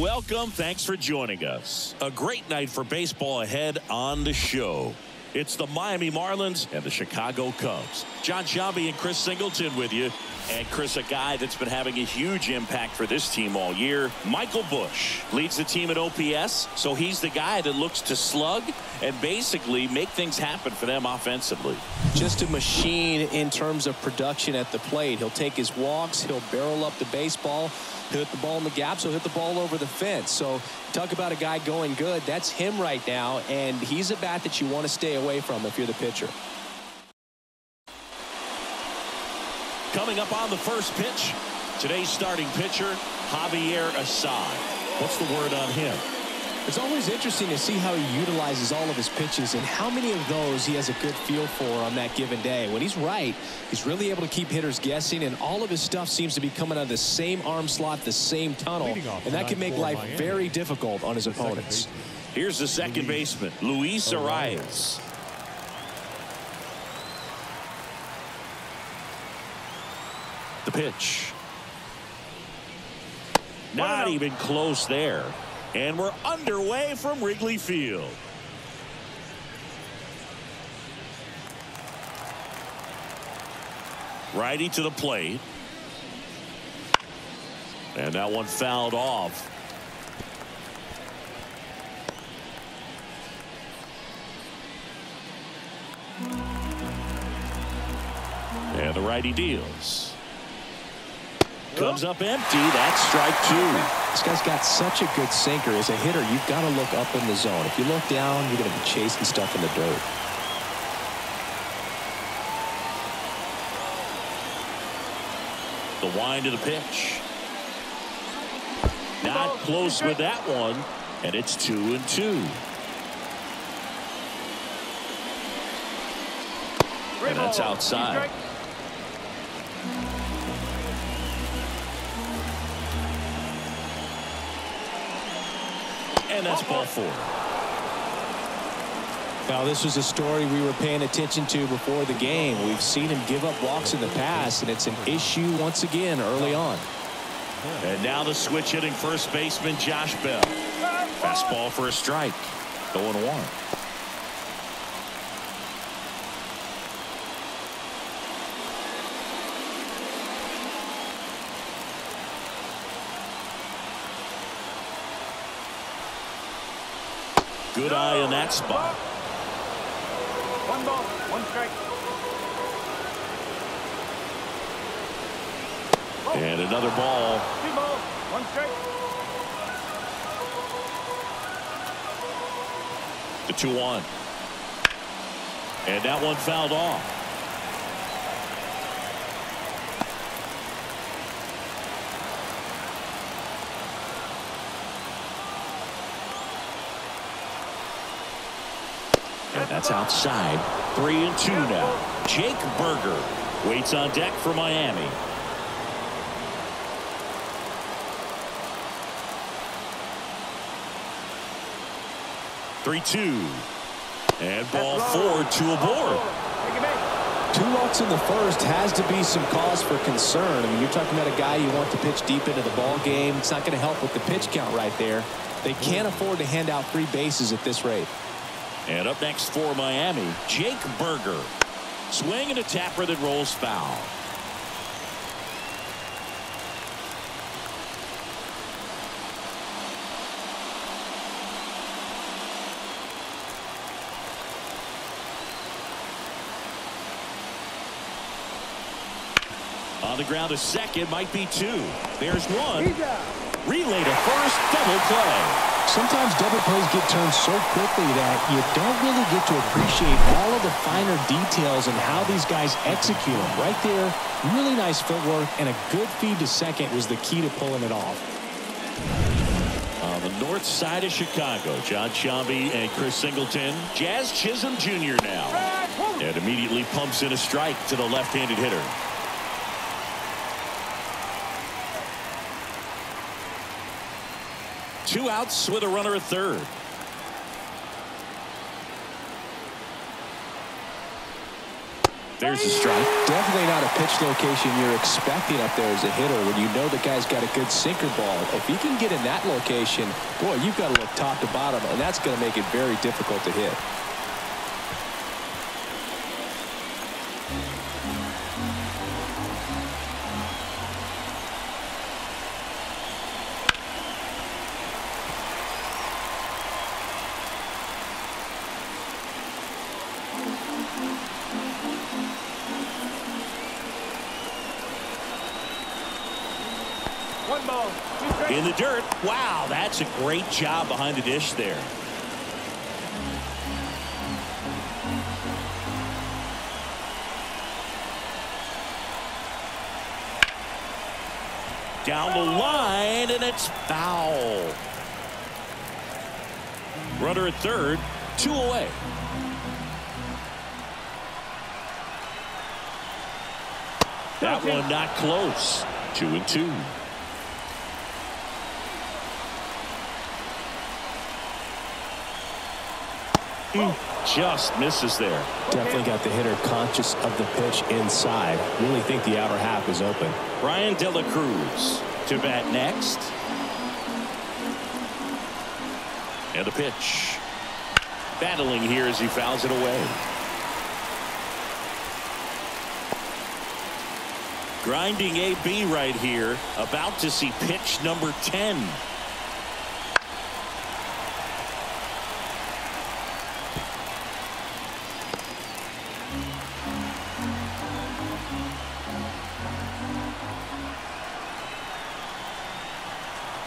welcome. Thanks for joining us. A great night for baseball ahead on the show. It's the Miami Marlins and the Chicago Cubs. John Sciambi and Chris Singleton with you. And Chris, a guy that's been having a huge impact for this team all year. Michael Busch leads the team in OPS, so he's the guy that looks to slug and basically make things happen for them offensively. Just a machine in terms of production at the plate. He'll take his walks, he'll barrel up the baseball, he'll hit the ball in the gaps, he'll hit the ball over the fence. So talk about a guy going good. That's him right now, and he's a bat that you want to stay away from if you're the pitcher. Coming up on the first pitch, today's starting pitcher, Javier Assad. What's the word on him? It's always interesting to see how he utilizes all of his pitches and how many of those he has a good feel for on that given day. When he's right, he's really able to keep hitters guessing, and all of his stuff seems to be coming out of the same arm slot, the same tunnel, and that can make life very difficult on his opponents. Here's the second baseman, Luis Arias. The pitch. Not even close there. And we're underway from Wrigley Field. Righty to the plate. And that one fouled off. And the righty deals. Comes up empty. That's strike two. This guy's got such a good sinker. As a hitter, you've got to look up in the zone. If you look down, you're going to be chasing stuff in the dirt. The wind of the pitch. Not close with that one, and it's 2-2. And that's outside. And that's ball four. Now, this was a story we were paying attention to before the game. We've seen him give up walks in the past, and it's an issue once again early on. And now the switch hitting first baseman, Josh Bell. Fastball for a strike. 0-1. Good eye in that spot. 1 ball, 1 strike. And another ball. 3 balls, 1 strike. The 2-1. And that one fouled off. That's outside. 3-2 now. Jake Berger waits on deck for Miami. And ball four to a board. 2 outs in the first has to be some cause for concern. I mean, you're talking about a guy you want to pitch deep into the ball game. It's not going to help with the pitch count right there. They can't afford to hand out 3 bases at this rate. And up next for Miami, Jake Berger. Swing and a tapper that rolls foul. On the ground to second, might be 2. There's 1. Relay to first, double play. Sometimes double plays get turned so quickly that you don't really get to appreciate all of the finer details and how these guys execute them. Right there, really nice footwork, and a good feed to second was the key to pulling it off. On the north side of Chicago, John Sciambi and Chris Singleton. Jazz Chisholm Jr. now. And immediately pumps in a strike to the left-handed hitter. Two outs with a runner at third. There's a strike. Definitely not a pitch location you're expecting up there as a hitter when you know the guy's got a good sinker ball. If he can get in that location, boy, you've got to look top to bottom, and that's going to make it very difficult to hit. In the dirt. Wow, that's a great job behind the dish there. Down the line, and it's foul. Runner at third, two away. That one not close. 2-2. Just misses there. Definitely got the hitter conscious of the pitch inside. Really think the outer half is open. Brian De La Cruz to bat next. And a pitch. Battling here as he fouls it away. Grinding AB right here. About to see pitch number 10.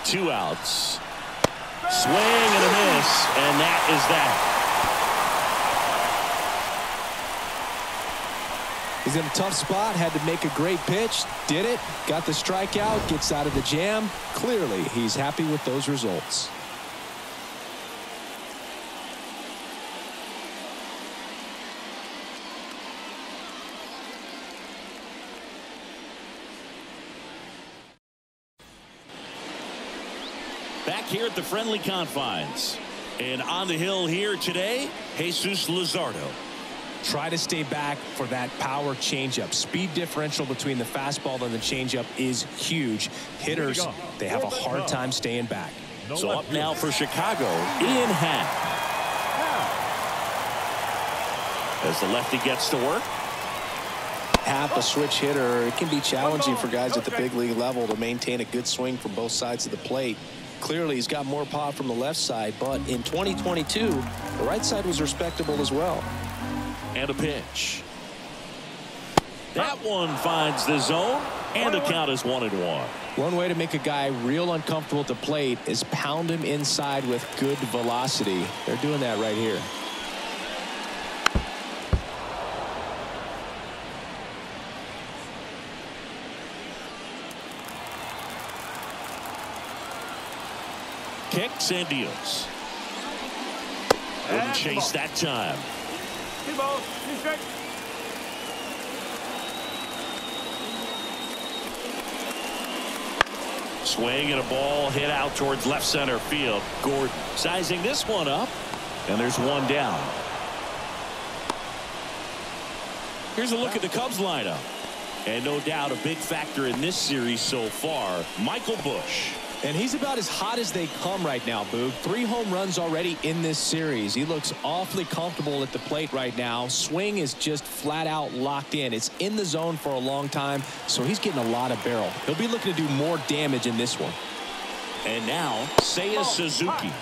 Two outs. Swing and a miss, and that is that. He's in a tough spot, had to make a great pitch, did it, got the strikeout, gets out of the jam. Clearly, he's happy with those results. Back here at the friendly confines, and on the hill here today, Jesus Lazardo. Try to stay back for that power changeup. Speed differential between the fastball and the changeup is huge. Hitters, they have a hard time staying back. So up now for Chicago, Ian Happ. As the lefty gets to work. Happ, a switch hitter, it can be challenging for guys at the big league level to maintain a good swing from both sides of the plate. Clearly, he's got more pop from the left side, but in 2022, the right side was respectable as well. And a pitch. That one finds the zone, and the count is 1-1. One way to make a guy real uncomfortable at the plate is pound him inside with good velocity. They're doing that right here. Kicks and deals. Wouldn't chase that time. Two balls, two strikes. Swing and a ball hit out towards left center field. Gordon sizing this one up, and there's one down. Here's a look at the Cubs lineup, and no doubt a big factor in this series so far, Michael Busch. And he's about as hot as they come right now, Boog. 3 home runs already in this series. He looks awfully comfortable at the plate right now. Swing is just flat out locked in. It's in the zone for a long time, so he's getting a lot of barrel. He'll be looking to do more damage in this one. And now, Seiya Suzuki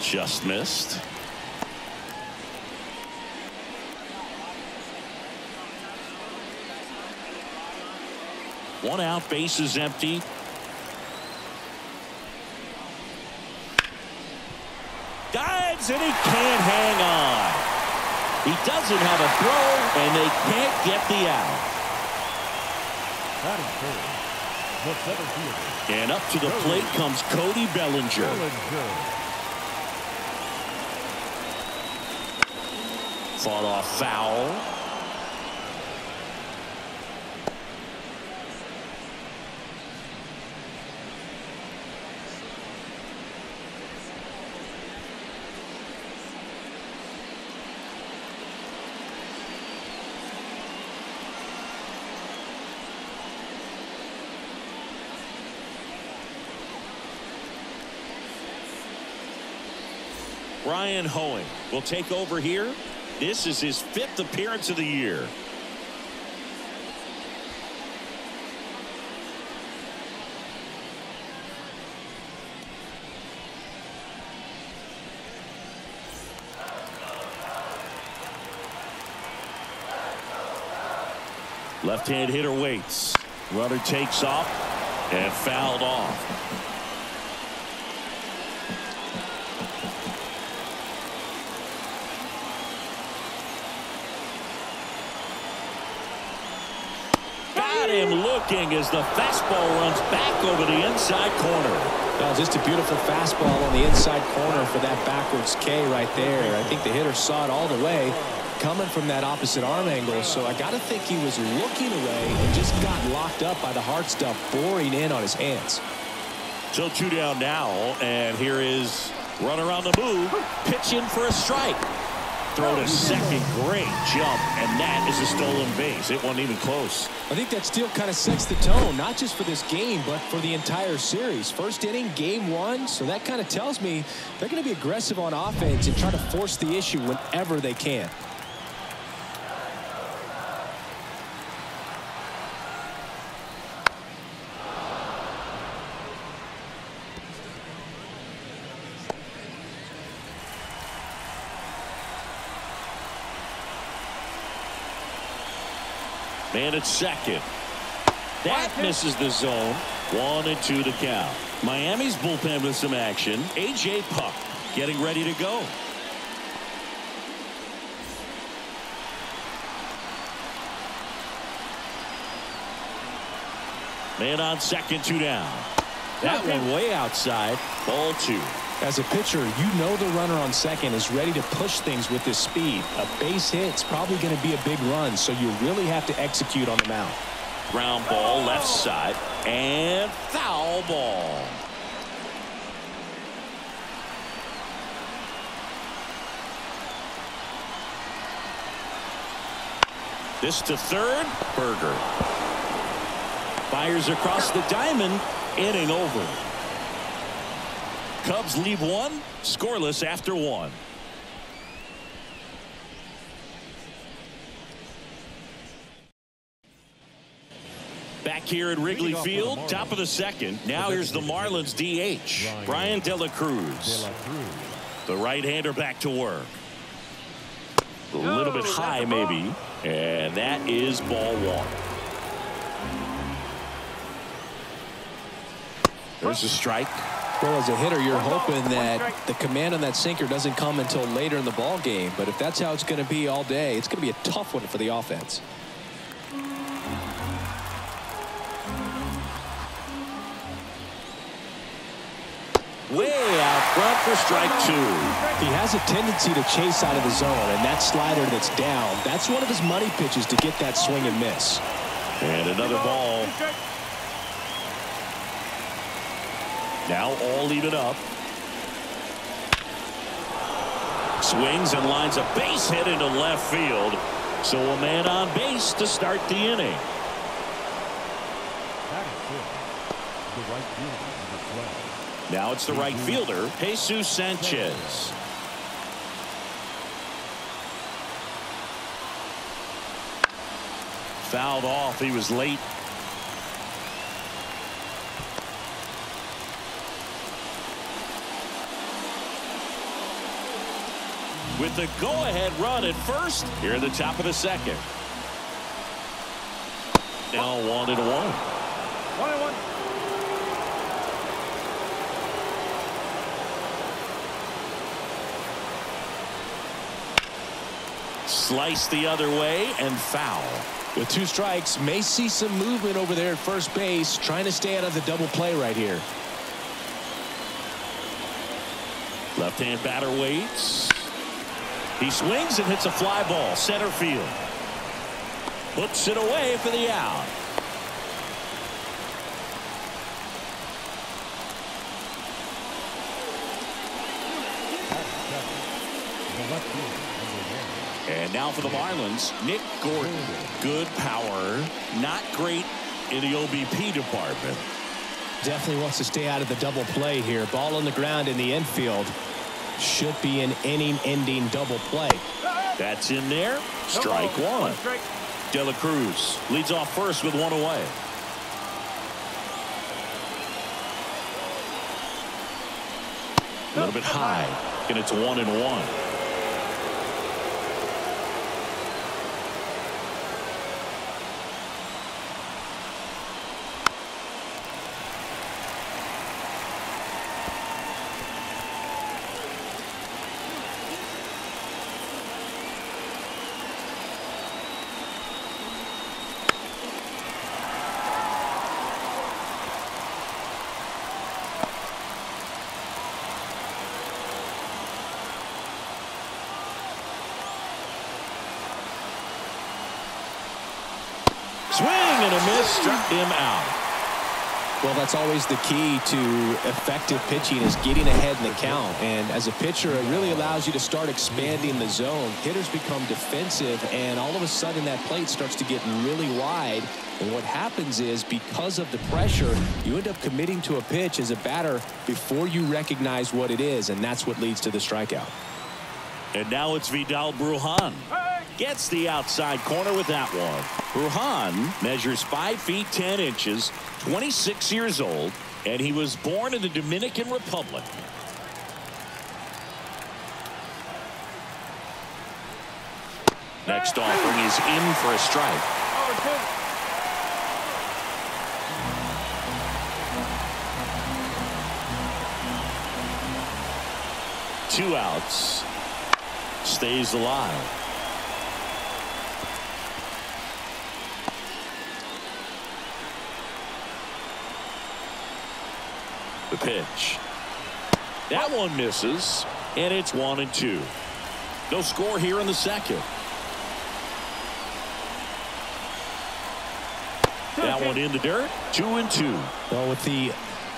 just missed. One out, base is empty. Dives, and he can't hang on. He doesn't have a throw, and they can't get the out. And up to the plate comes Cody Bellinger. Fought off foul. Brian Hoeing will take over here. This is his 5th appearance of the year. Left-hand hitter waits. Runner takes off and fouled off. Got him looking as the fastball runs back over the inside corner. Well, just a beautiful fastball on the inside corner for that backwards K right there. I think the hitter saw it all the way, coming from that opposite arm angle, so I gotta think he was looking away and just got locked up by the hard stuff boring in on his hands. So 2 down now, and here is runner on the move, pitch in for a strike. Throw to second, great jump, and that is a stolen base. It wasn't even close. I think that still kind of sets the tone, not just for this game, but for the entire series. First inning, game 1, so that kind of tells me they're going to be aggressive on offense and try to force the issue whenever they can. Man at second. That misses the zone. 1-2 to count. Miami's bullpen with some action. A.J. Puk getting ready to go. Man on second, 2 down. That one way outside. Ball 2. As a pitcher, you know the runner on second is ready to push things with his speed. A base hit's probably going to be a big run, so you really have to execute on the mound. Ground ball left side and foul ball. This to third. Berger fires across the diamond. Inning over. Cubs leave 1, scoreless after 1. Back here at Wrigley Field, top of the second. Now here's the Marlins DH, Brian De La Cruz. The right-hander back to work. A little bit high, maybe, and that is ball 1. There's a strike. Well, as a hitter, you're hoping that the command on that sinker doesn't come until later in the ball game. But if that's how it's going to be all day, it's going to be a tough one for the offense. Way out front for strike 2. He has a tendency to chase out of the zone, and that slider that's down, that's one of his money pitches to get that swing and miss. And another ball. Now all even up. Swings and lines a base hit into left field. So a man on base to start the inning. Now it's the right fielder, Jesus Sanchez. Fouled off. He was late. With the go-ahead run at first, here in the top of the second. Now 1-1. 1-1. Slice the other way and foul. With 2 strikes, may see some movement over there at first base, trying to stay out of the double play right here. Left-hand batter waits. He swings and hits a fly ball, center field. Puts it away for the out. And now for the Marlins, Nick Gordon. Good power, not great in the OBP department. Definitely wants to stay out of the double play here. Ball on the ground in the infield. Should be an inning-ending double play. That's in there. Strike one. De La Cruz leads off first with one away. A little bit high, and it's 1-1. Struck him out. Well, that's always the key to effective pitching, is getting ahead in the count. And as a pitcher, it really allows you to start expanding the zone. Hitters become defensive, and all of a sudden that plate starts to get really wide. And what happens is, because of the pressure, you end up committing to a pitch as a batter before you recognize what it is, and that's what leads to the strikeout. And now it's Vidal Brujan. Gets the outside corner with that one. Brujan measures 5'10", 26 years old, and he was born in the Dominican Republic. Next offering is in for a strike. Two outs. Stays alive. The pitch. That one misses, and it's 1-2. No score here in the second. That one in the dirt. 2-2. Well, with the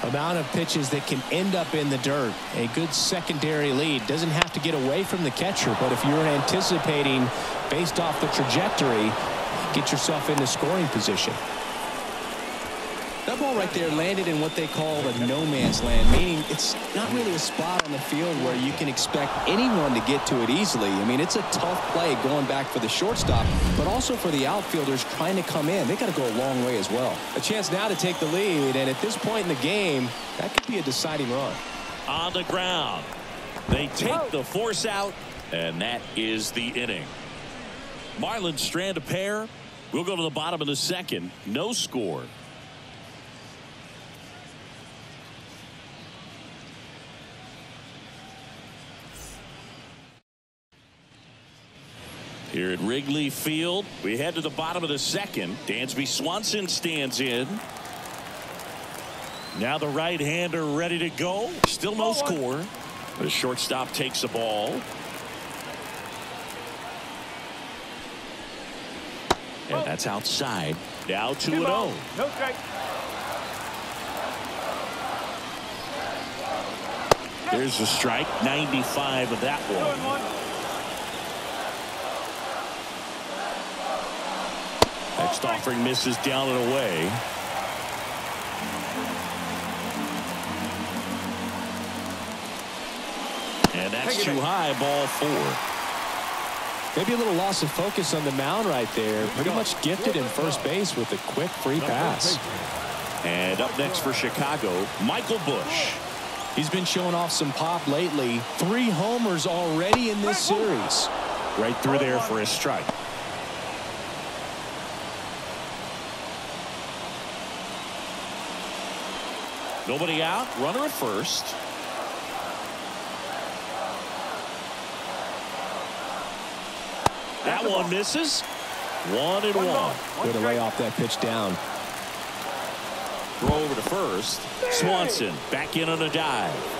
amount of pitches that can end up in the dirt, a good secondary lead doesn't have to get away from the catcher, but if you're anticipating based off the trajectory, get yourself into scoring position. That ball right there landed in what they call a no man's land, meaning it's not really a spot on the field where you can expect anyone to get to it easily. I mean, it's a tough play going back for the shortstop, but also for the outfielders trying to come in. They got to go a long way as well. A chance now to take the lead, and at this point in the game, that could be a deciding run. On the ground, they take the force out, and that is the inning. Marlins strand a pair. We'll go to the bottom of the second. No score. Here at Wrigley Field, we head to the bottom of the second. Dansby Swanson stands in. Now the right-hander ready to go. Still no score. The shortstop takes the ball. And that's outside. Now 2-0. No strike. There's the strike. 95 of that one. Next offering misses down and away. And that's too high, ball four. Maybe a little loss of focus on the mound right there. Pretty much gifted in first base with a quick free pass. And up next for Chicago, Michael Busch. He's been showing off some pop lately. 3 homers already in this series. Right through there for a strike. Nobody out, runner at first. That one misses. 1-1. Good away off that pitch down. Throw over to first. Swanson back in on a dive.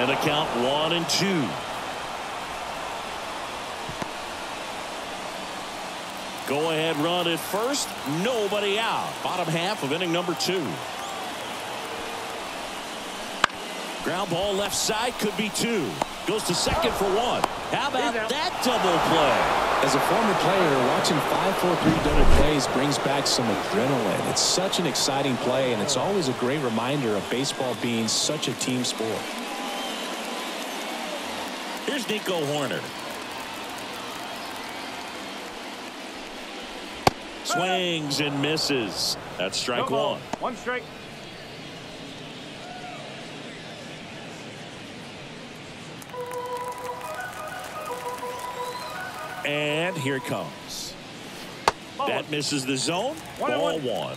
And a count 1-2. Go ahead run at first. Nobody out. Bottom half of inning number 2. Ground ball left side, could be 2. Goes to second for one. How about that double play? As a former player, watching 5-4-3 double plays brings back some adrenaline. It's such an exciting play, and it's always a great reminder of baseball being such a team sport. Here's Nico Horner. Swings and misses. That's strike one. One strike. And here it comes. That misses the zone. Ball one.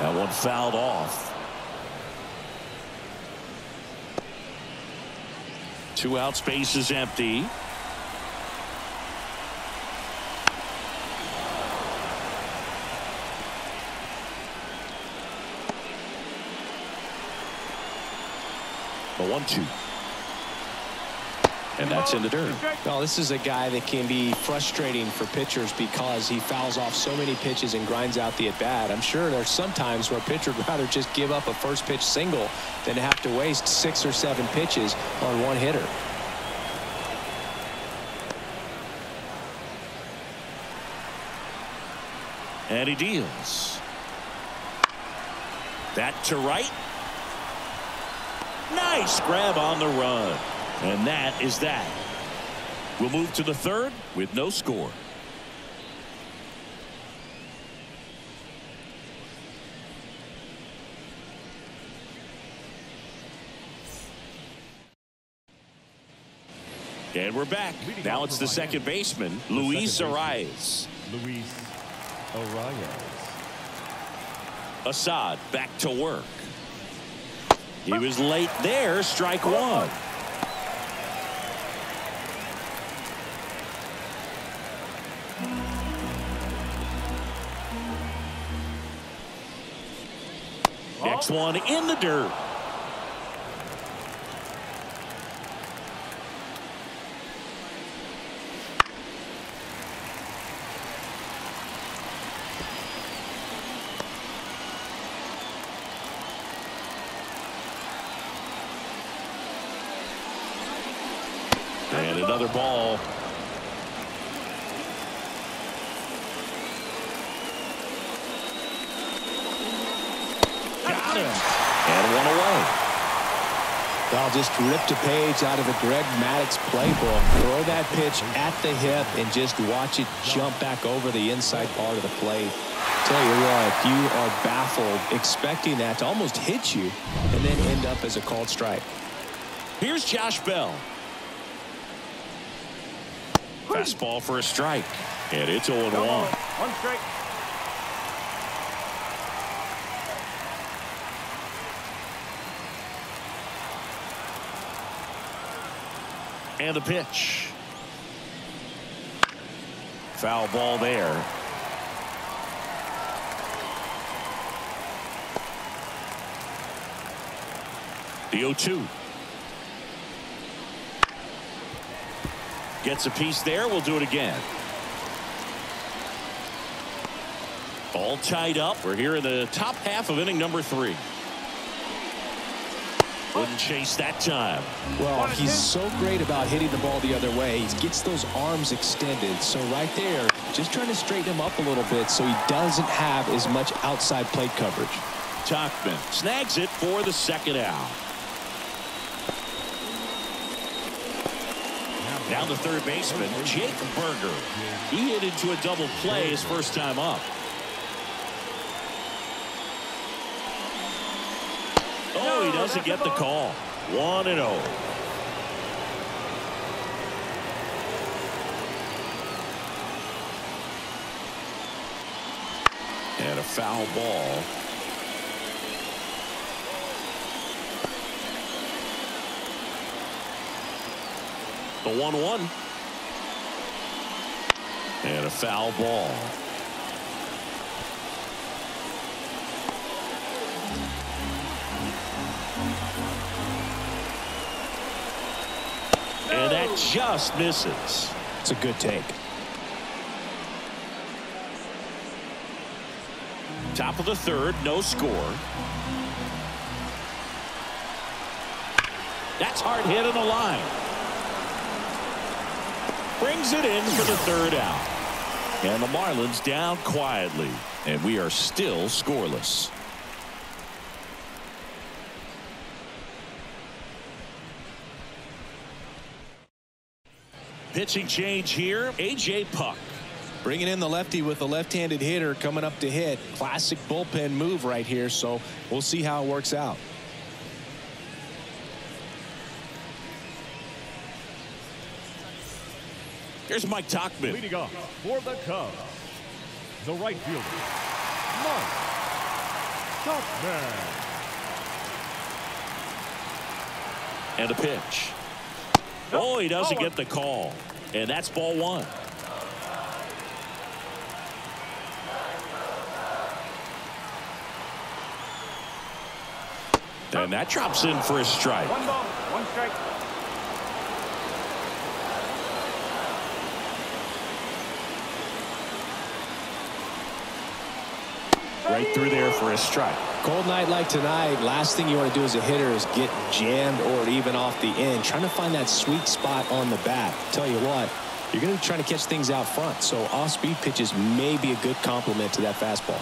That one fouled off. 2 outs, base is empty. The 1-2. And that's in the dirt. Well, this is a guy that can be frustrating for pitchers because he fouls off so many pitches and grinds out the at-bat. I'm sure there's some times where a pitcher would rather just give up a first-pitch single than have to waste 6 or 7 pitches on one hitter. And he deals. That to right. Nice grab on the run. And that is that. We'll move to the third with no score. And we're back. Now it's the second baseman, Luis Arias. Assad back to work. He was late there. Strike one. Next one in the dirt. And another ball. And one away. I'll just ripped a page out of a Greg Maddux playbook. Throw that pitch at the hip and just watch it jump back over the inside part of the plate. Tell you what, you are baffled, expecting that to almost hit you and then end up as a called strike. Here's Josh Bell. Fastball for a strike. And it's 0-1. One strike. And the pitch. Foul ball there. The 0-2. Gets a piece there. We'll do it again. All tied up. We're here in the top half of inning number 3. Wouldn't chase that time. Well, he's so great about hitting the ball the other way. He gets those arms extended. So right there, just trying to straighten him up a little bit so he doesn't have as much outside plate coverage. Tauchman snags it for the second out. Now the third baseman, Jake Berger. He hit into a double play his first time up. Oh, he doesn't get the call. 1-0. And a foul ball. The 1-1. And a foul ball. And that just misses. It's a good take. Top of the third, no score. That's hard hit in the line. Brings it in for the third out. And the Marlins down quietly. And we are still scoreless. Pitching change here. A.J. Puk. Bringing in the lefty with a left-handed hitter coming up to hit. Classic bullpen move right here, so we'll see how it works out. Here's Mike Tauchman. Leading off for the Cubs, the right fielder, Mike Tauchman. And a pitch. Oh, he doesn't get the call. And that's ball one. And that drops in for a strike. One ball, one strike. Right through there for a strike. Cold night like tonight, last thing you want to do as a hitter is get jammed or even off the end, trying to find that sweet spot on the bat. Tell you what, you're going to be trying to catch things out front, so off-speed pitches may be a good complement to that fastball.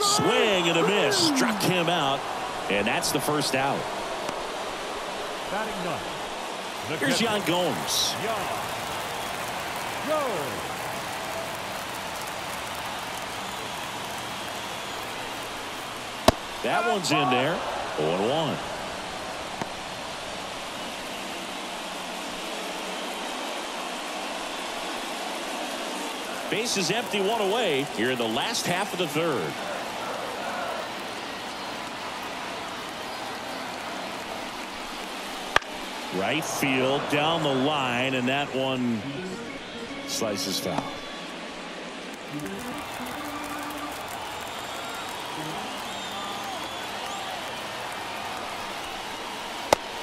Swing and a miss, struck him out, and that's the first out. Here's Jan Gomes. That one's in there. 0-1. Base is empty, one away here in the last half of the third. Right field, down the line, and that one slices foul.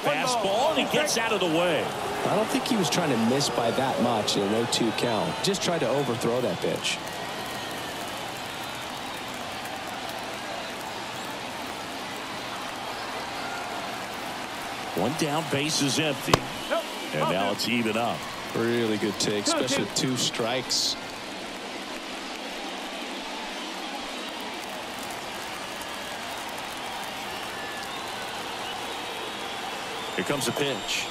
Fastball, and he gets out of the way. I don't think he was trying to miss by that much in an 0-2 count. Just tried to overthrow that pitch. One down, base is empty. And now it's even up. Really good take, especially two strikes. Here comes a pitch.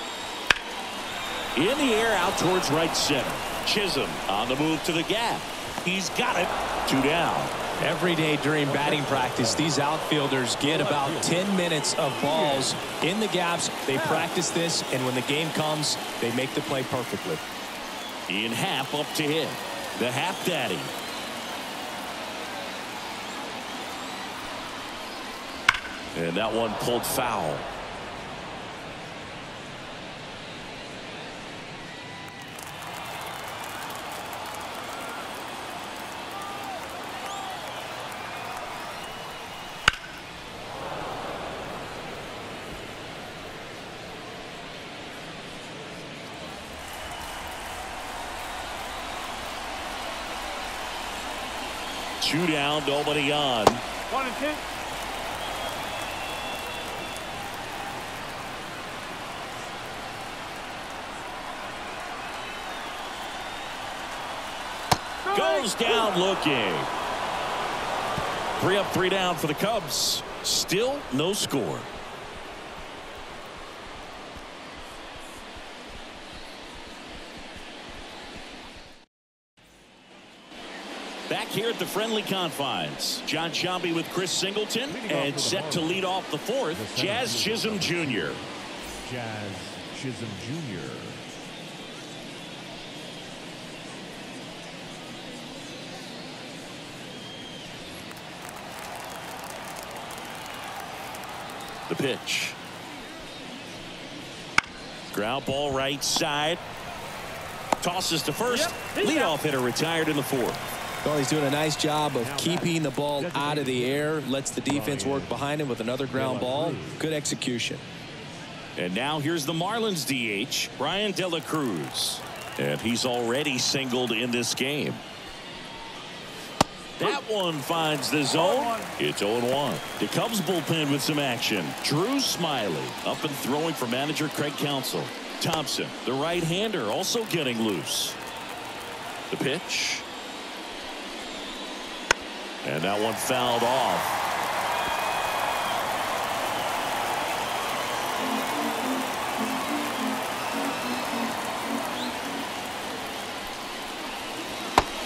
In the air, out towards right center. Chisholm on the move to the gap. He's got it. Two down. Everyday during batting practice, these outfielders get about 10 minutes of balls in the gaps. They practice this, and when the game comes, they make the play perfectly. Ian Happ up to hit. The Happ Daddy. And that one pulled foul. Two down, nobody on. 1-2. Goes down looking. 3 up, 3 down for the Cubs. Still no score. Back here at the friendly confines, John Sciambi with Chris Singleton, and set to lead off the fourth, Jazz Chisholm Jr. Jazz Chisholm Jr. The pitch. Ground ball right side. Tosses to first. Leadoff hitter retired in the fourth. Well, he's doing a nice job of keeping the ball out of the air. Lets the defense work behind him with another ground ball. Good execution. And now here's the Marlins DH, Brian De La Cruz. And he's already singled in this game. That one finds the zone. It's 0-1. The Cubs bullpen with some action. Drew Smyly up and throwing for manager Craig Counsell. Thompson, the right-hander, also getting loose. The pitch. And that one fouled off.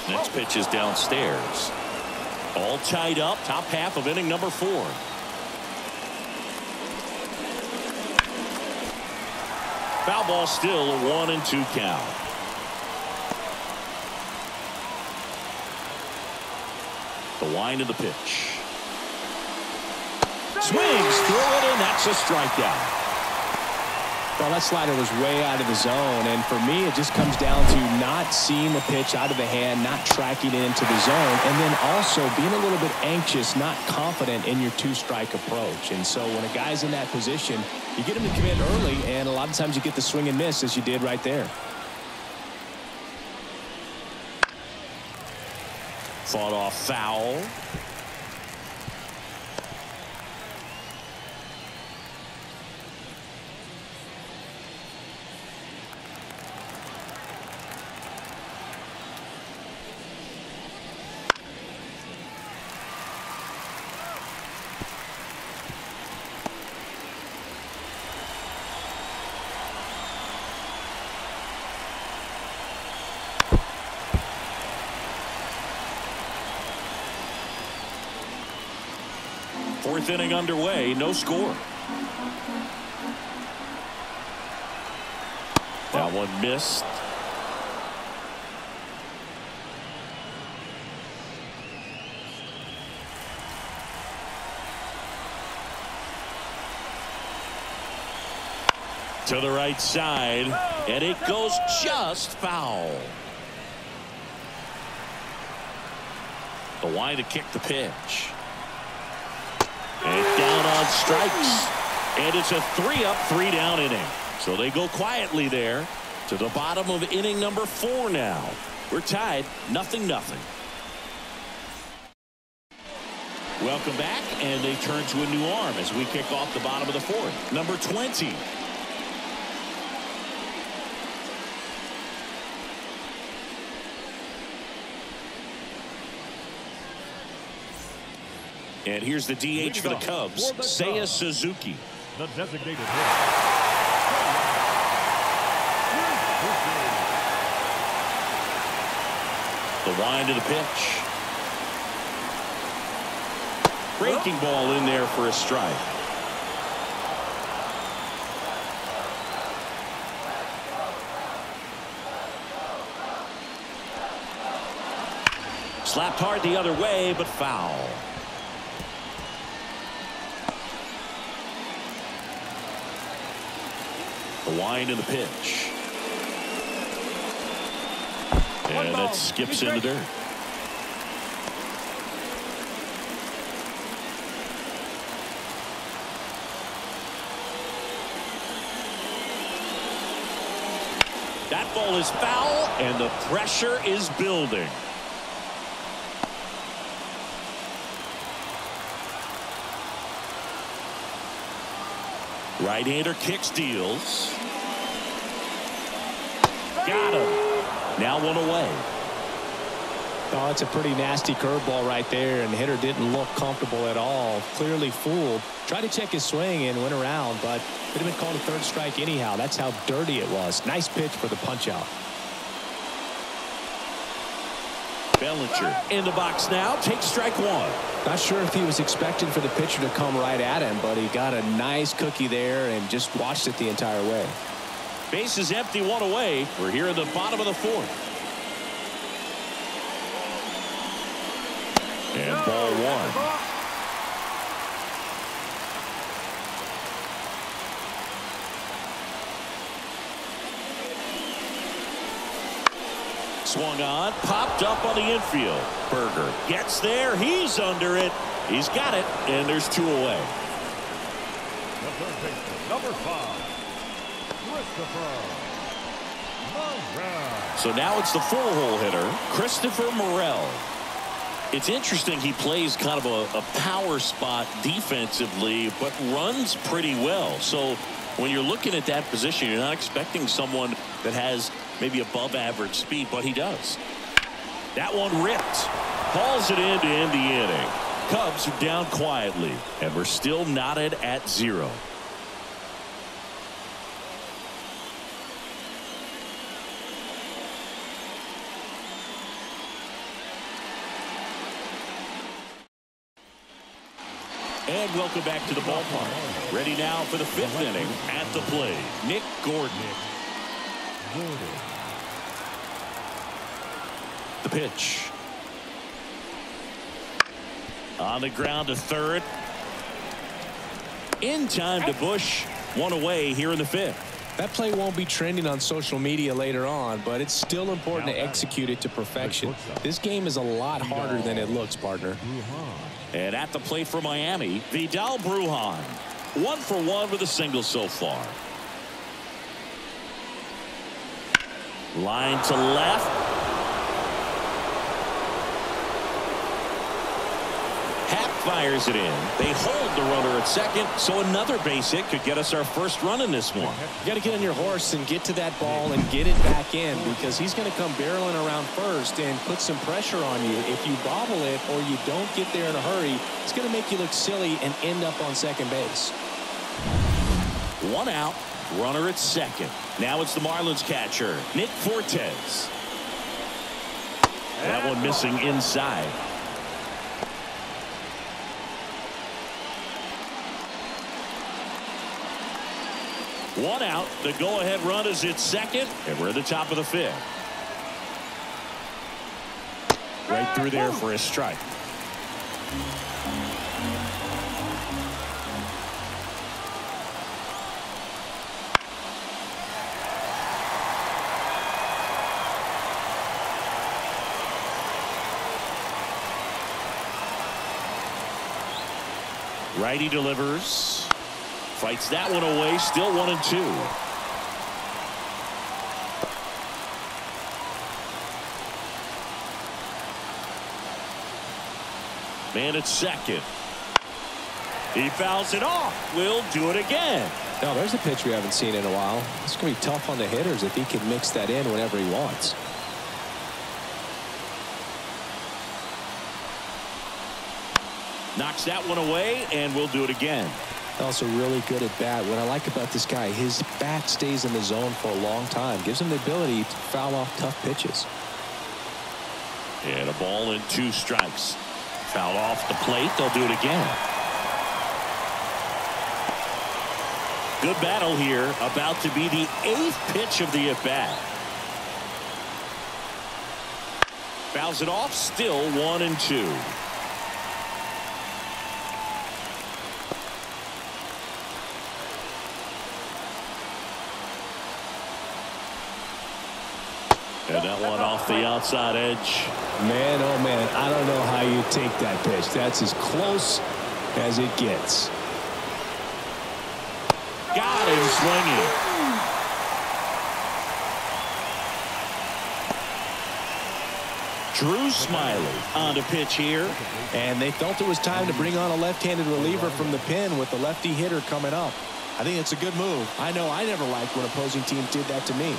Next pitch is downstairs. All tied up. Top half of inning number 4. Foul ball, still a 1-2 count. The line of the pitch. Swings through it, and that's a strikeout. Well, that slider was way out of the zone, and for me, it just comes down to not seeing the pitch out of the hand, not tracking it into the zone, and then also being a little bit anxious, not confident in your two-strike approach. And so when a guy's in that position, you get him to commit early, and a lot of times you get the swing and miss, as you did right there. Fought off foul. Fourth inning underway, no score. That one missed. To the right side, and it goes just foul. The line to kick the pitch. And down on strikes. And it's a 3-up, 3-down inning. So they go quietly there to the bottom of inning number 4 now. We're tied 0-0. Welcome back, and they turn to a new arm as we kick off the bottom of the 4th. Number 20. And here's the DH for the Cubs, Seiya Suzuki. The designated hitter. The wind of the pitch. Breaking ball in there for a strike. Slapped hard the other way, but foul. The wind and the pitch. And that skips into dirt. That ball is foul, and the pressure is building. Right-hander kicks, deals. Got him. Now one away. Oh, it's a pretty nasty curveball right there, and the hitter didn't look comfortable at all. Clearly fooled. Tried to check his swing and went around, but it would have been called a third strike anyhow. That's how dirty it was. Nice pitch for the punch-out. Bellinger in the box now, takes strike 1. Not sure if he was expecting for the pitcher to come right at him, but he got a nice cookie there and just watched it the entire way. Base is empty, one away. We're here in the bottom of the 4th. And ball 1. Swung on, popped up on the infield. Berger gets there. He's under it. He's got it, and there's 2 away. Number 5, Christopher Morel. So now it's the 4-hole hitter, Christopher Morel. It's interesting, he plays kind of a power spot defensively, but runs pretty well. So when you're looking at that position, you're not expecting someone that has maybe above average speed, but he does. That one ripped. Hauls it in to end the inning. Cubs are down quietly, and we're still knotted at 0. And welcome back to the ballpark. Ready now for the fifth inning at the plate. Nick Gordon. The pitch. On the ground to third. In time to Busch. One away here in the fifth. That play won't be trending on social media later on, but it's still important to execute it to perfection. This game is a lot harder than it looks, partner. And at the plate for Miami, Vidal Brujan. 1-for-1 with a single so far. Line to left. Happ fires it in. They hold the runner at second, so another base hit could get us our first run in this one. You got to get on your horse and get to that ball and get it back in, because he's going to come barreling around first and put some pressure on you. If you bobble it or you don't get there in a hurry, it's going to make you look silly and end up on second base. One out, runner at second. Now it's the Marlins catcher, Nick Fortes. That one missing inside. One out. The go-ahead run is at second, and we're at the top of the fifth. Right through there for a strike. Righty delivers. Fights that one away. Still 1-2. Man at second. He fouls it off. Will do it again. Now there's a pitch we haven't seen in a while. It's going to be tough on the hitters if he can mix that in whenever he wants. Knocks that one away, and will do it again. Also really good at bat. What I like about this guy, his bat stays in the zone for a long time. Gives him the ability to foul off tough pitches. And a ball and two strikes. Foul off the plate. They'll do it again. Good battle here. About to be the 8th pitch of the at-bat. Fouls it off. Still 1-2. And that one off the outside edge. Man, oh man, I don't know how you take that pitch. That's as close as it gets. Got him swinging. Drew Smyly on to pitch here. And they felt it was time to bring on a left-handed reliever from the pen with the lefty hitter coming up. I think it's a good move. I know I never liked when opposing teams did that to me.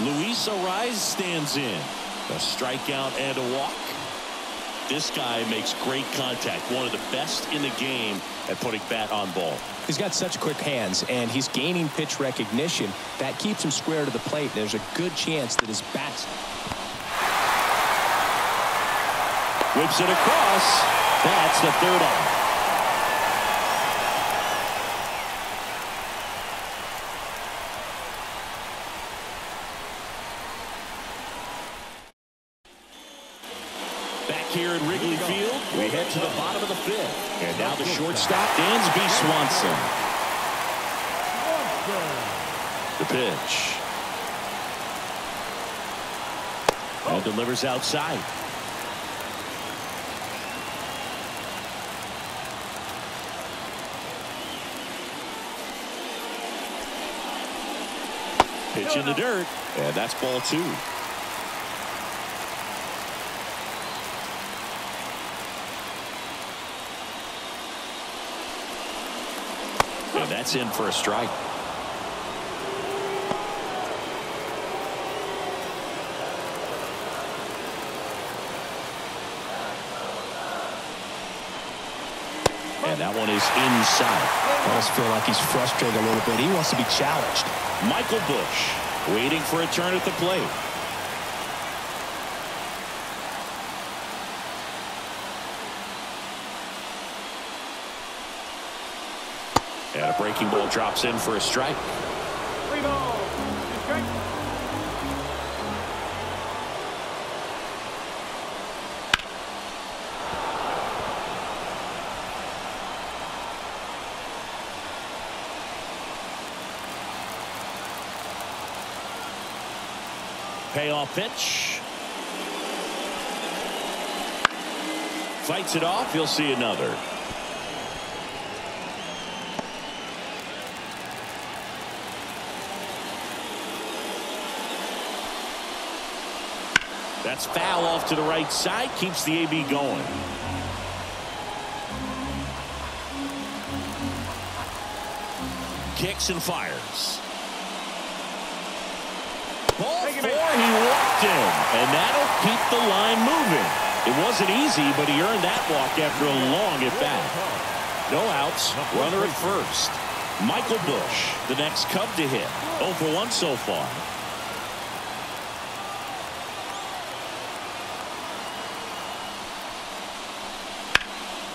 Luis Arraez stands in. A strikeout and a walk. This guy makes great contact. One of the best in the game at putting bat on ball. He's got such quick hands, and he's gaining pitch recognition. That keeps him square to the plate. There's a good chance that his bat's. Whips it across. That's the third out. Here at Wrigley Field, we head to the bottom of the fifth. And now the shortstop, Dansby Swanson. The pitch. And delivers outside. pitch in the dirt, and that's ball two. And that's in for a strike. And that one is inside. I almost feel like he's frustrated a little bit. He wants to be challenged. Michael Busch waiting for a turn at the plate. And a breaking ball drops in for a strike. 3 balls. Strike. Payoff pitch. Fights it off. You'll see another. That's foul off to the right side. Keeps the AB going. Kicks and fires. Ball 4, he walked in. And that'll keep the line moving. It wasn't easy, but he earned that walk after a long at-bat. No outs. Runner at first. Michael Busch, the next Cub to hit. 0 for 1 so far.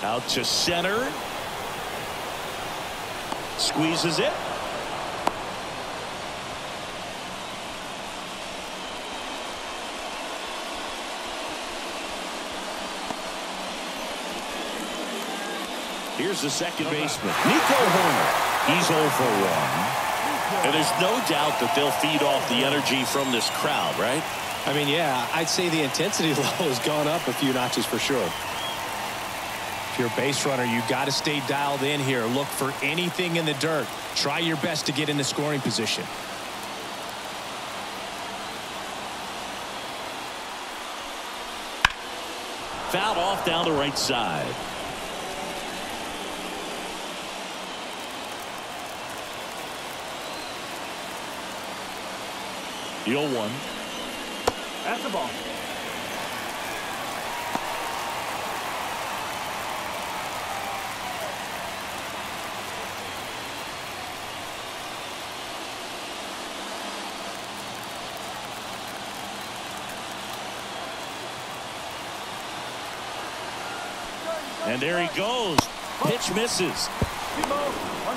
Out to center. Squeezes it. Here's the second baseman, Nico Horner. He's 0 for 1. And there's no doubt that they'll feed off the energy from this crowd, right? I mean, yeah, I'd say the intensity level has gone up a few notches for sure. Your base runner, you got to stay dialed in here. Look for anything in the dirt. Try your best to get in the scoring position. Fouled off down the right side. The 0-1. That's the ball. And there he goes. Pitch misses.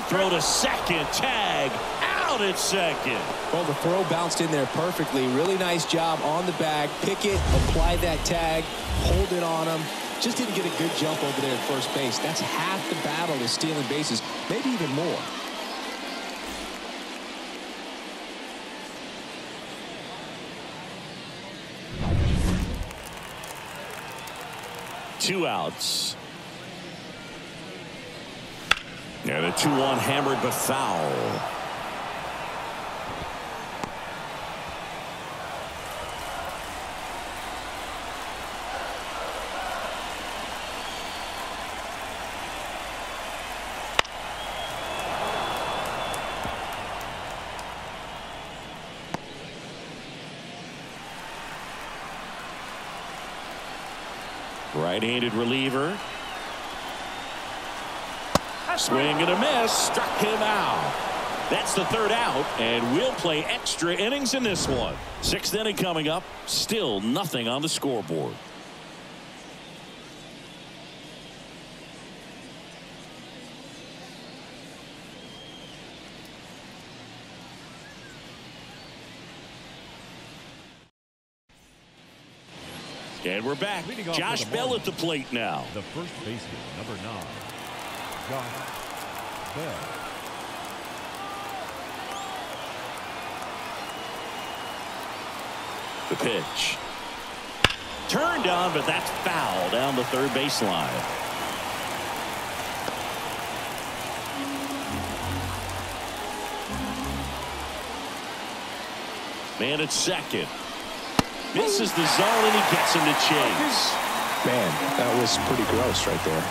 Throw to second. Tag out at second. Well, the throw bounced in there perfectly. Really nice job on the bag. Pick it, apply that tag, hold it on him. Just didn't get a good jump over there at first base. That's half the battle is stealing bases, maybe even more. Two outs. And a 2-1 hammered but foul. Right-handed reliever. Swing and a miss. Struck him out. That's the third out, and we'll play extra innings in this one. 6th inning coming up. Still nothing on the scoreboard. And we're back. Josh Bell at the plate now. The first baseman, number 9. John Bell. The pitch. Turned on, but that's foul down the third baseline. Man at second. Misses the zone, and he gets him to chase. Man, that was pretty gross right there.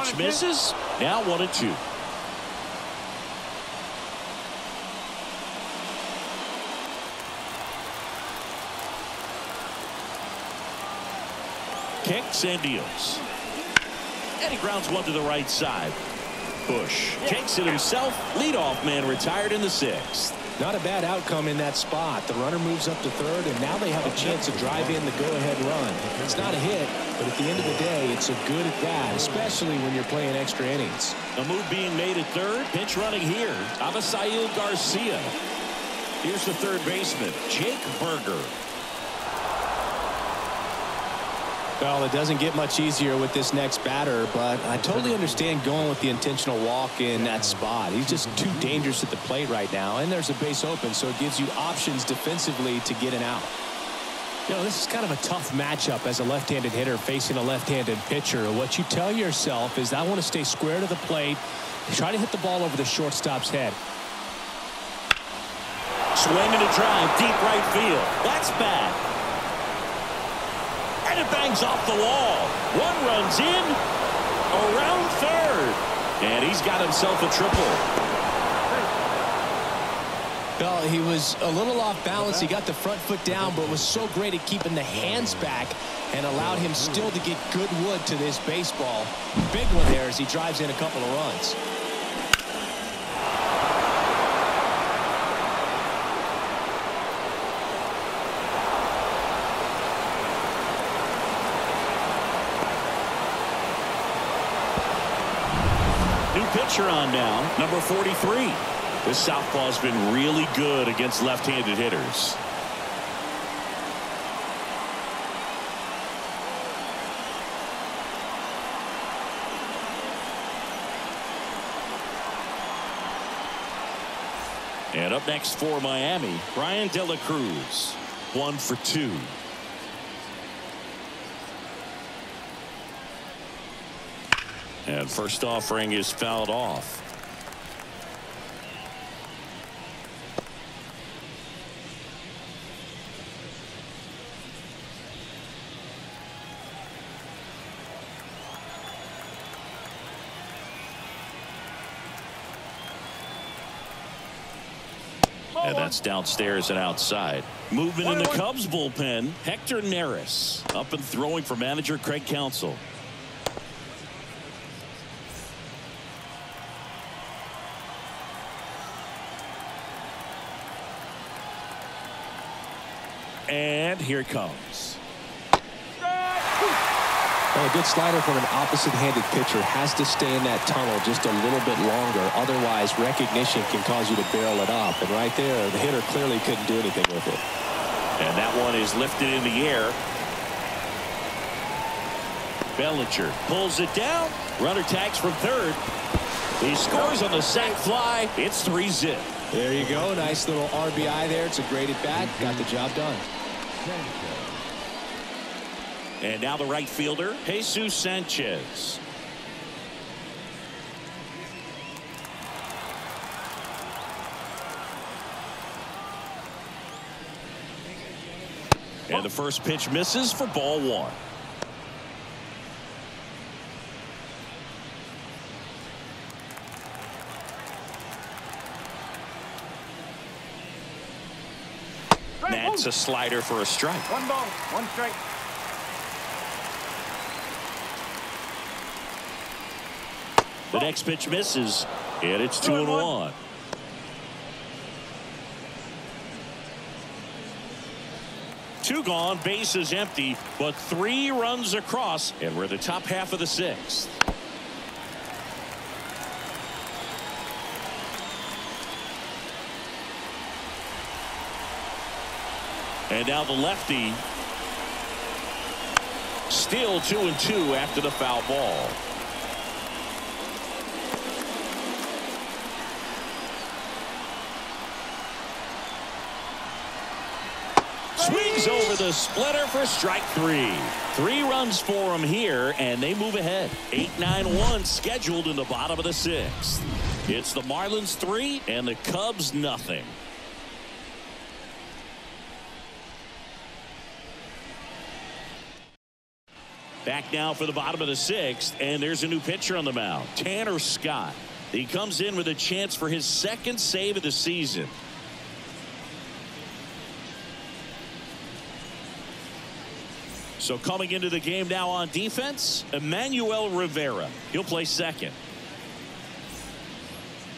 Pitch misses. Now 1-2. Kicks and deals. And he grounds one to the right side. Busch takes it himself. Leadoff man retired in the sixth. Not a bad outcome in that spot. The runner moves up to third, and now they have a chance to drive in the go-ahead run. It's not a hit, but at the end of the day, it's a good at bat, especially when you're playing extra innings. A move being made at third. Pinch running here. Avisail Garcia. Here's the third baseman, Jake Berger. Well, it doesn't get much easier with this next batter, but I totally understand going with the intentional walk in that spot. He's just too dangerous at the plate right now, and there's a base open, so it gives you options defensively to get an out. You know, this is kind of a tough matchup as a left-handed hitter facing a left-handed pitcher. What you tell yourself is, I want to stay square to the plate, try to hit the ball over the shortstop's head. Swing and a drive, deep right field. That's bad. And it bangs off the wall. One runs in, around third. And he's got himself a triple. Well, he was a little off balance. He got the front foot down, but was so great at keeping the hands back and allowed him still to get good wood to this baseball. Big one there as he drives in a couple of runs. Pitcher on now, number 43. This southpaw's been really good against left-handed hitters. And up next for Miami, Brian De La Cruz, 1 for 2. And first offering is fouled off. And that's downstairs and outside. Movement in the Cubs bullpen. Hector Neris up and throwing for manager Craig Counsell. And here it comes. Well, a good slider from an opposite-handed pitcher has to stay in that tunnel just a little bit longer. Otherwise, recognition can cause you to barrel it up. And right there, the hitter clearly couldn't do anything with it. And that one is lifted in the air. Bellinger pulls it down. Runner tags from third. He scores on the sac fly. It's 3-0. There you go. Nice little RBI there. It's a great at bat. Got the job done. And now the right fielder, Jesus Sanchez. And the first pitch misses for ball one. That's a slider for a strike. 1 ball, 1 strike. The next pitch misses, and it's 2-1. Two gone, bases empty, but 3 runs across, and we're the top half of the sixth. And now the lefty. Still 2-2 after the foul ball. Swings over the splitter for strike three. 3 runs for him here, and they move ahead. 8-9-1 scheduled in the bottom of the 6th. It's the Marlins 3 and the Cubs nothing. Back now for the bottom of the 6th, and there's a new pitcher on the mound, Tanner Scott. He comes in with a chance for his 2nd save of the season. So coming into the game now on defense, Emmanuel Rivera. He'll play 2nd.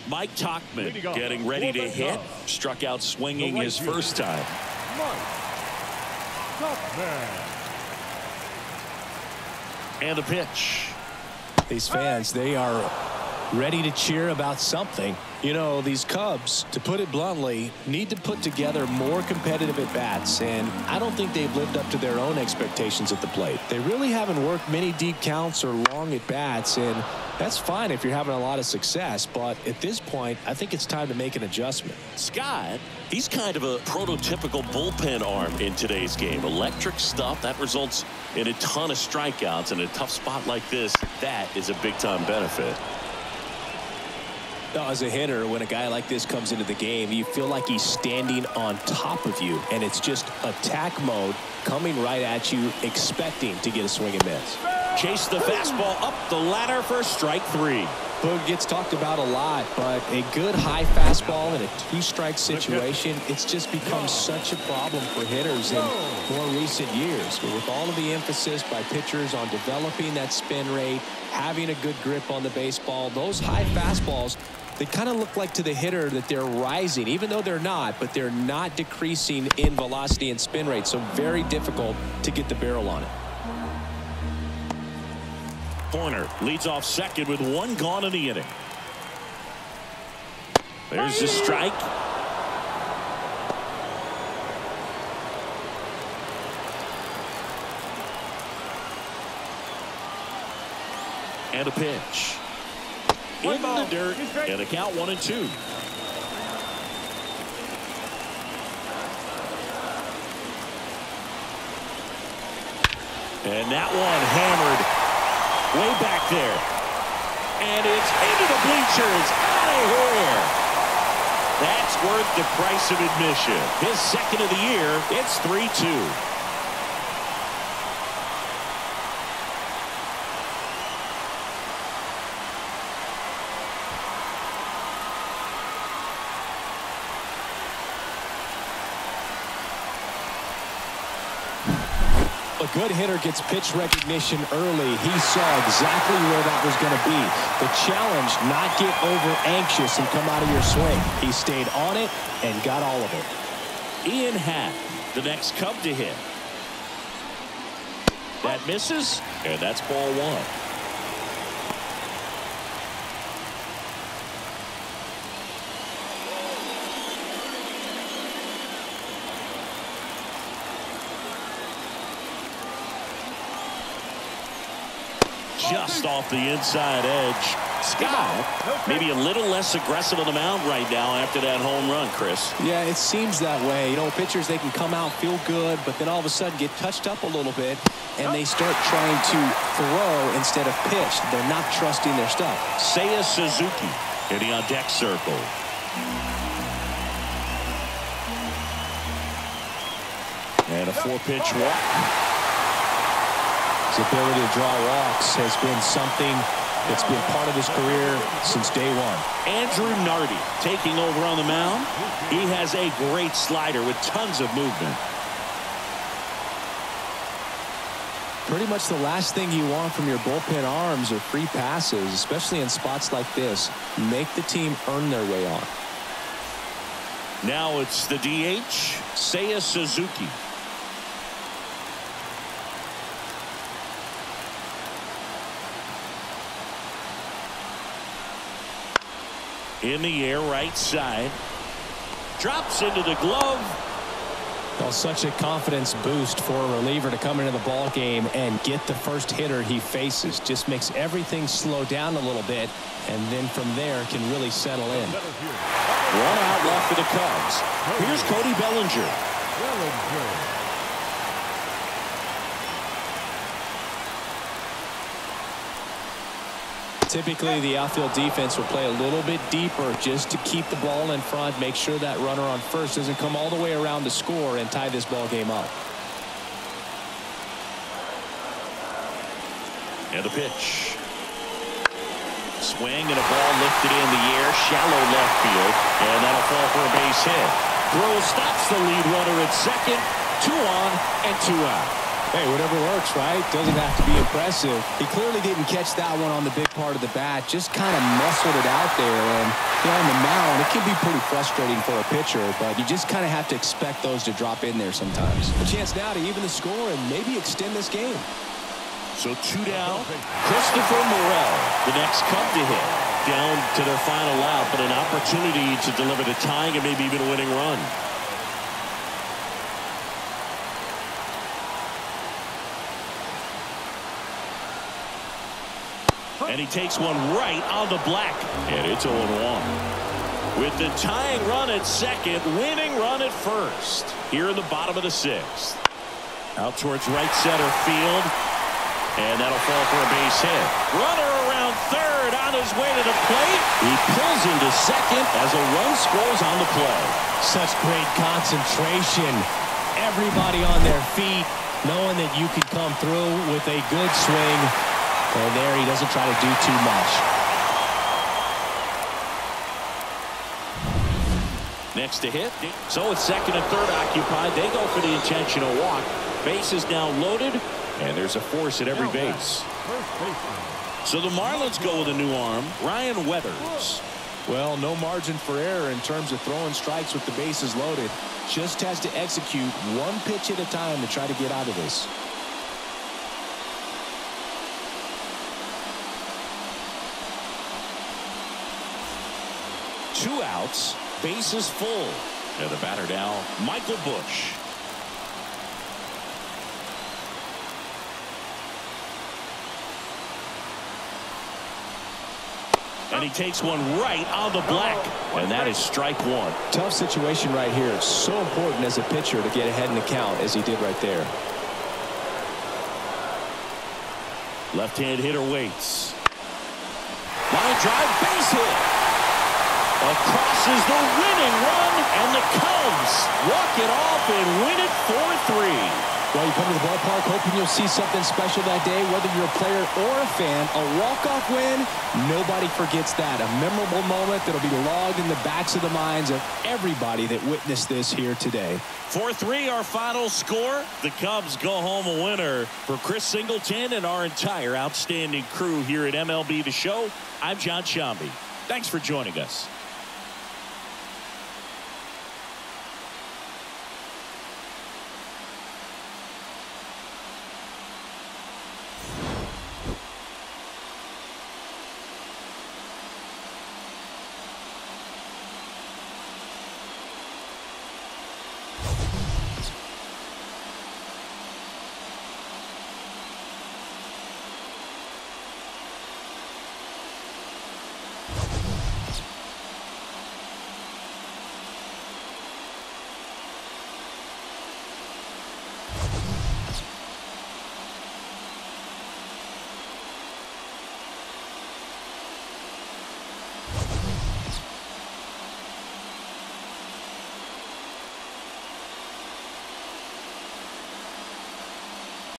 Mike Tauchman getting ready to hit. Struck out swinging his first time. And the pitch. These fans, they are ready to cheer about something. You know, these Cubs, to put it bluntly, need to put together more competitive at-bats, and I don't think they've lived up to their own expectations at the plate. They really haven't worked many deep counts or long at-bats, and that's fine if you're having a lot of success, but at this point, I think it's time to make an adjustment. Scott, he's kind of a prototypical bullpen arm in today's game. Electric stuff, that results in a ton of strikeouts. In a tough spot like this, that is a big-time benefit. No, as a hitter, when a guy like this comes into the game, you feel like he's standing on top of you, and it's just attack mode coming right at you, expecting to get a swing and miss. Chase the fastball up the ladder for strike 3. Boog gets talked about a lot, but a good high fastball in a 2-strike situation, it's just become such a problem for hitters in more recent years. But with all of the emphasis by pitchers on developing that spin rate, having a good grip on the baseball, those high fastballs, they kind of look like to the hitter that they're rising, even though they're not, but they're not decreasing in velocity and spin rate, so very difficult to get the barrel on it. Horner leads off 2nd with 1 gone in the inning. There's the strike. And a pitch. In the dirt, and a count 1-2. And that one hammered way back there, and it's into the bleachers. Out of here. That's worth the price of admission. His 2nd of the year. It's 3-2. A good hitter gets pitch recognition early. He saw exactly where that was going to be. The challenge, not get over anxious and come out of your swing. He stayed on it and got all of it. Ian Happ, the next Cub to hit. That misses, and that's ball 1. Just off the inside edge. Scott, maybe a little less aggressive on the mound right now after that home run, Chris. Yeah, it seems that way. You know, pitchers, they can come out, feel good, but then all of a sudden get touched up a little bit, and they start trying to throw instead of pitch. They're not trusting their stuff. Seiya Suzuki hitting on deck circle. And a 4-pitch walk. His ability to draw walks has been something that's been part of his career since day 1. Andrew Nardi taking over on the mound. He has a great slider with tons of movement. Pretty much the last thing you want from your bullpen arms are free passes, especially in spots like this. Make the team earn their way on. Now it's the DH, Seiya Suzuki. In the air, right side. Drops into the glove. Well, such a confidence boost for a reliever to come into the ball game and get the first hitter he faces. Just makes everything slow down a little bit, and then from there can really settle in. 1 out left for the Cubs. Here's Cody Bellinger. Bellinger. Typically, the outfield defense will play a little bit deeper just to keep the ball in front, make sure that runner on first doesn't come all the way around to score and tie this ball game up. And the pitch. Swing and a ball lifted in the air, shallow left field, and that'll fall for a base hit. Grohl stops the lead runner at second. 2 on and 2 out. Hey, whatever works, right? Doesn't have to be impressive. He clearly didn't catch that one on the big part of the bat. Just kind of muscled it out there. And you know, on the mound, it can be pretty frustrating for a pitcher, but you just kind of have to expect those to drop in there sometimes. A chance now to even the score and maybe extend this game. So 2 down. Christopher Morel, the next Cub to hit. Down to their final out, but an opportunity to deliver the tying and maybe even a winning run. And he takes one right on the black. And it's 0-1. With the tying run at second, winning run at first. Here in the bottom of the sixth. Out towards right center field. And that'll fall for a base hit. Runner around third on his way to the plate. He pulls into second as a run scores on the play. Such great concentration. Everybody on their feet, knowing that you could come through with a good swing. And there he doesn't try to do too much. Next to hit. So it's second and third occupied. They go for the intentional walk. Base is now loaded. And there's a force at every base. So the Marlins go with a new arm. Ryan Weathers. Well, no margin for error in terms of throwing strikes with the bases loaded. Just has to execute one pitch at a time to try to get out of this. Two outs, bases full. And the batter now, Michael Busch. And he takes one right on the black. And that is strike one. Tough situation right here. It's so important as a pitcher to get ahead in the count as he did right there. Left-hand hitter waits. Line drive, base hit. Across is the winning run, and the Cubs walk it off and win it 4-3. Well, you come to the ballpark hoping you'll see something special that day, whether you're a player or a fan. A walk-off win, nobody forgets that. A memorable moment that'll be logged in the backs of the minds of everybody that witnessed this here today. 4-3 our final score. The Cubs go home a winner. For Chris Singleton and our entire outstanding crew here at MLB The Show, I'm John Sciambi. Thanks for joining us.